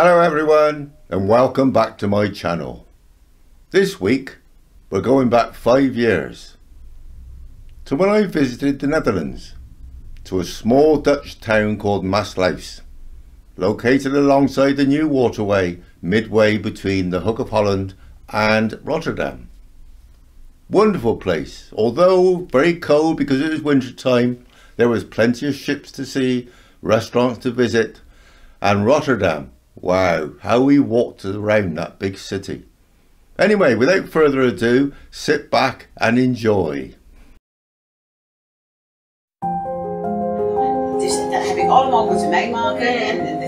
Hello everyone and welcome back to my channel. This week we're going back 5 years to when I visited the Netherlands, to a small Dutch town called Maassluis, located alongside the New Waterway, midway between the Hook of Holland and Rotterdam. Wonderful place, although very cold because it was winter time. There was plenty of ships to see, restaurants to visit, and Rotterdam. Wow, how we walked around that big city. Anyway, without further ado, sit back and enjoy. Dus dat heb ik allemaal moeten meemaken en dus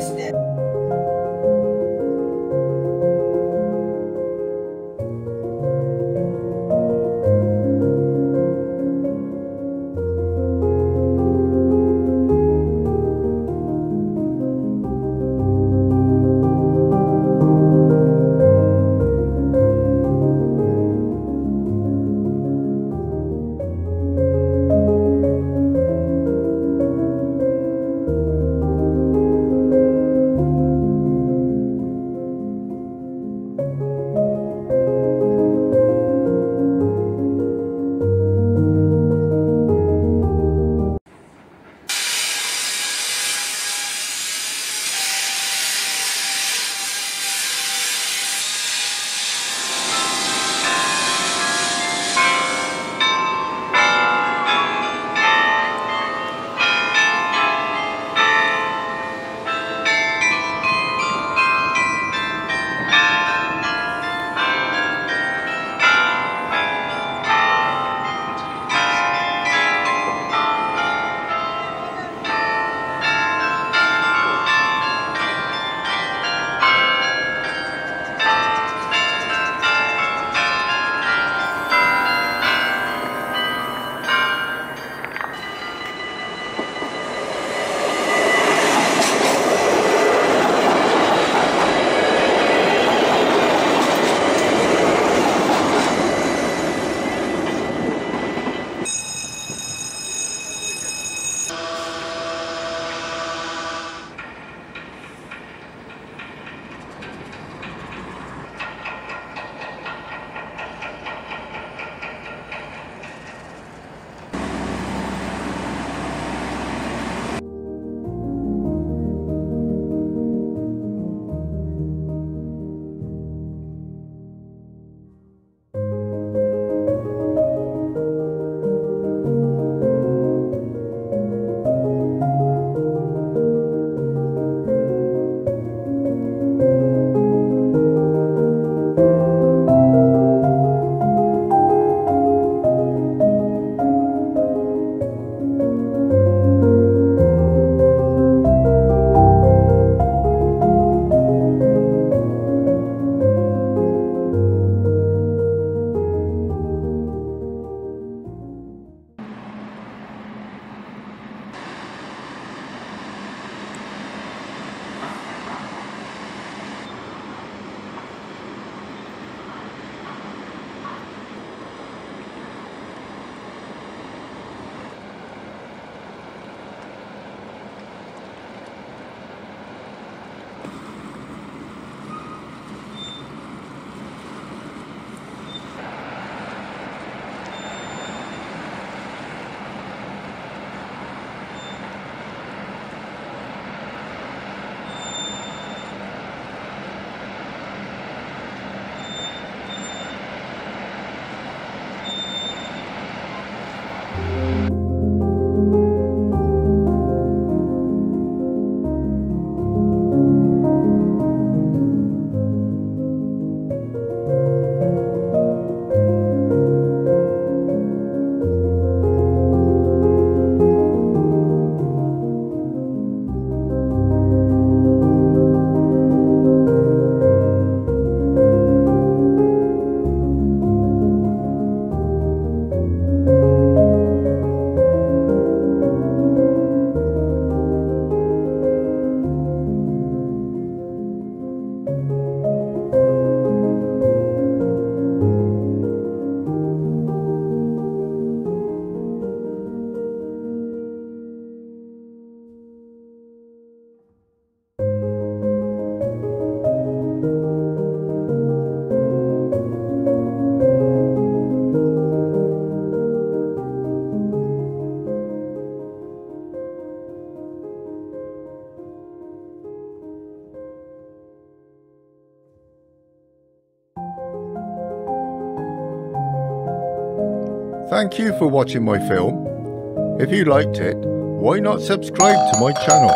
Thank you for watching my film. If you liked it, why not subscribe to my channel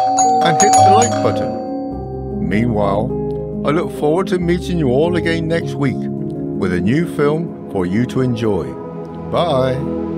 and hit the like button? Meanwhile, I look forward to meeting you all again next week with a new film for you to enjoy. Bye!